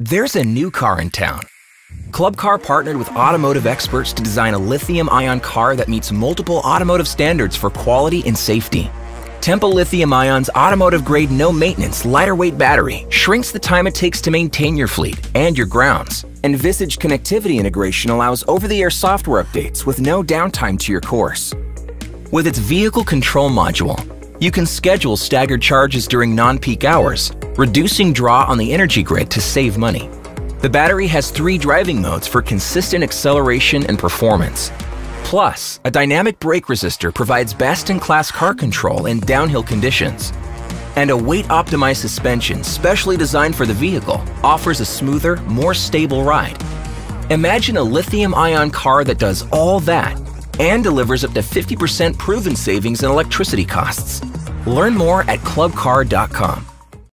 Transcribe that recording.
There's a new car in town. Club Car partnered with automotive experts to design a lithium-ion car that meets multiple automotive standards for quality and safety. Tempo Lithium Ion's automotive-grade, no-maintenance, lighter-weight battery shrinks the time it takes to maintain your fleet and your grounds. Envisage connectivity integration allows over-the-air software updates with no downtime to your course. With its vehicle control module, you can schedule staggered charges during non-peak hours, reducing draw on the energy grid to save money. The battery has 3 driving modes for consistent acceleration and performance. Plus, a dynamic brake resistor provides best-in-class car control in downhill conditions. And a weight-optimized suspension specially designed for the vehicle offers a smoother, more stable ride. Imagine a lithium-ion car that does all that and delivers up to 50% proven savings in electricity costs. Learn more at clubcar.com.